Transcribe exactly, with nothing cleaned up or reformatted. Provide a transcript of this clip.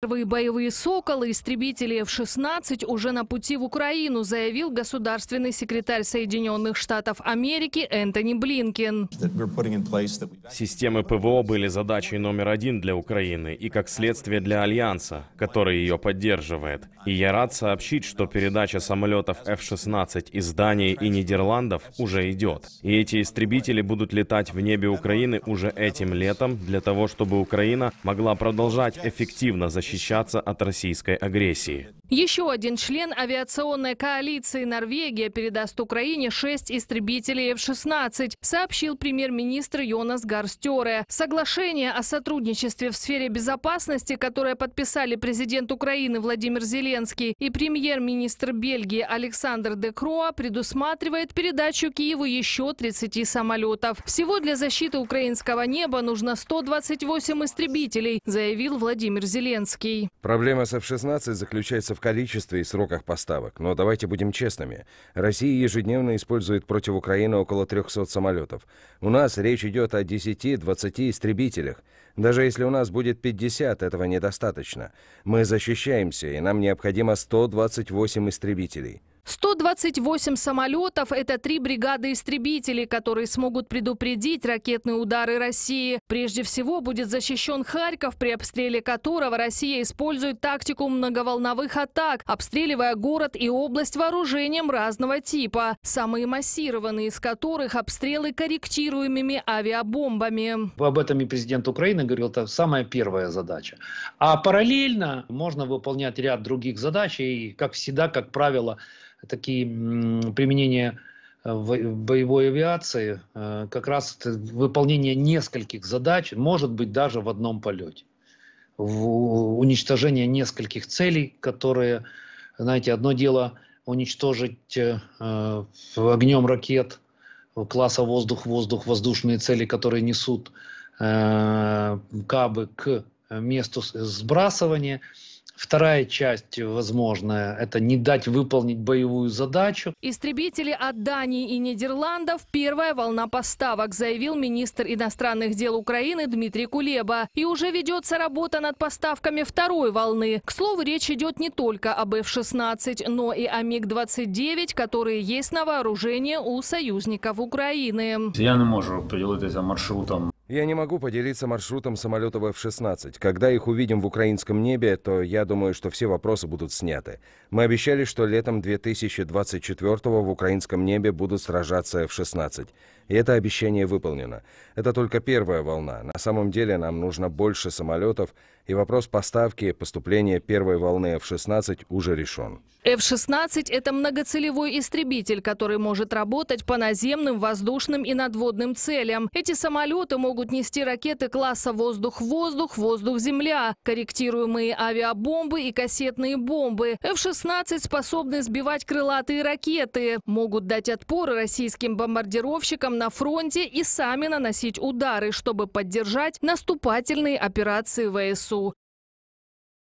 Первые боевые «Соколы» истребители эф шестнадцать уже на пути в Украину, заявил государственный секретарь Соединенных Штатов Америки Энтони Блинкен. Системы ПВО были задачей номер один для Украины и, как следствие, для Альянса, который ее поддерживает. И я рад сообщить, что передача самолетов эф шестнадцать из Дании и Нидерландов уже идет. И эти истребители будут летать в небе Украины уже этим летом для того, чтобы Украина могла продолжать эффективно защищать. защищаться от российской агрессии. Еще один член авиационной коалиции Норвегия передаст Украине шесть истребителей эф шестнадцать, сообщил премьер-министр Йонас Гарстёре. Соглашение о сотрудничестве в сфере безопасности, которое подписали президент Украины Владимир Зеленский и премьер-министр Бельгии Александр де Кроа, предусматривает передачу Киеву еще тридцати самолетов. Всего для защиты украинского неба нужно сто двадцать восемь истребителей, заявил Владимир Зеленский. Проблема с эф шестнадцать заключается в количестве и сроках поставок. Но давайте будем честными. Россия ежедневно использует против Украины около трёхсот самолетов. у нас речь идет о десяти-двадцати истребителях. Даже если у нас будет пятьдесят, этого недостаточно. Мы защищаемся, и нам необходимо сто двадцать восемь истребителей. сто двадцать восемь самолетов – это три бригады истребителей, которые смогут предупредить ракетные удары России. Прежде всего будет защищен Харьков, при обстреле которого Россия использует тактику многоволновых атак, обстреливая город и область вооружением разного типа, самые массированные из которых – обстрелы корректируемыми авиабомбами. Об этом и президент Украины говорил, это самая первая задача. А параллельно можно выполнять ряд других задач, и, как всегда, как правило, такие применения в боевой авиации, как раз выполнение нескольких задач, может быть, даже в одном полете. В уничтожение нескольких целей, которые, знаете, одно дело уничтожить огнем ракет класса воздух-воздух, воздушные цели, которые несут кабы к месту сбрасывания. Вторая часть, возможно, это не дать выполнить боевую задачу. Истребители от Дании и Нидерландов – первая волна поставок, заявил министр иностранных дел Украины Дмитрий Кулеба. И уже ведется работа над поставками второй волны. К слову, речь идет не только об эф шестнадцать, но и о миг двадцать девять, которые есть на вооружении у союзников Украины. Я не могу поделиться маршрутом. Я не могу поделиться маршрутом самолетов эф шестнадцать. Когда их увидим в украинском небе, то я думаю, что все вопросы будут сняты. Мы обещали, что летом две тысячи двадцать четвёртого в украинском небе будут сражаться эф шестнадцать. И это обещание выполнено. Это только первая волна. На самом деле нам нужно больше самолетов, и вопрос поставки и поступления первой волны эф шестнадцать уже решен. эф шестнадцать – это многоцелевой истребитель, который может работать по наземным, воздушным и надводным целям. Эти самолеты могут Могут нести ракеты класса воздух-воздух, воздух-земля, корректируемые авиабомбы и кассетные бомбы. эф шестнадцать способны сбивать крылатые ракеты, могут дать отпор российским бомбардировщикам на фронте и сами наносить удары, чтобы поддержать наступательные операции ВСУ.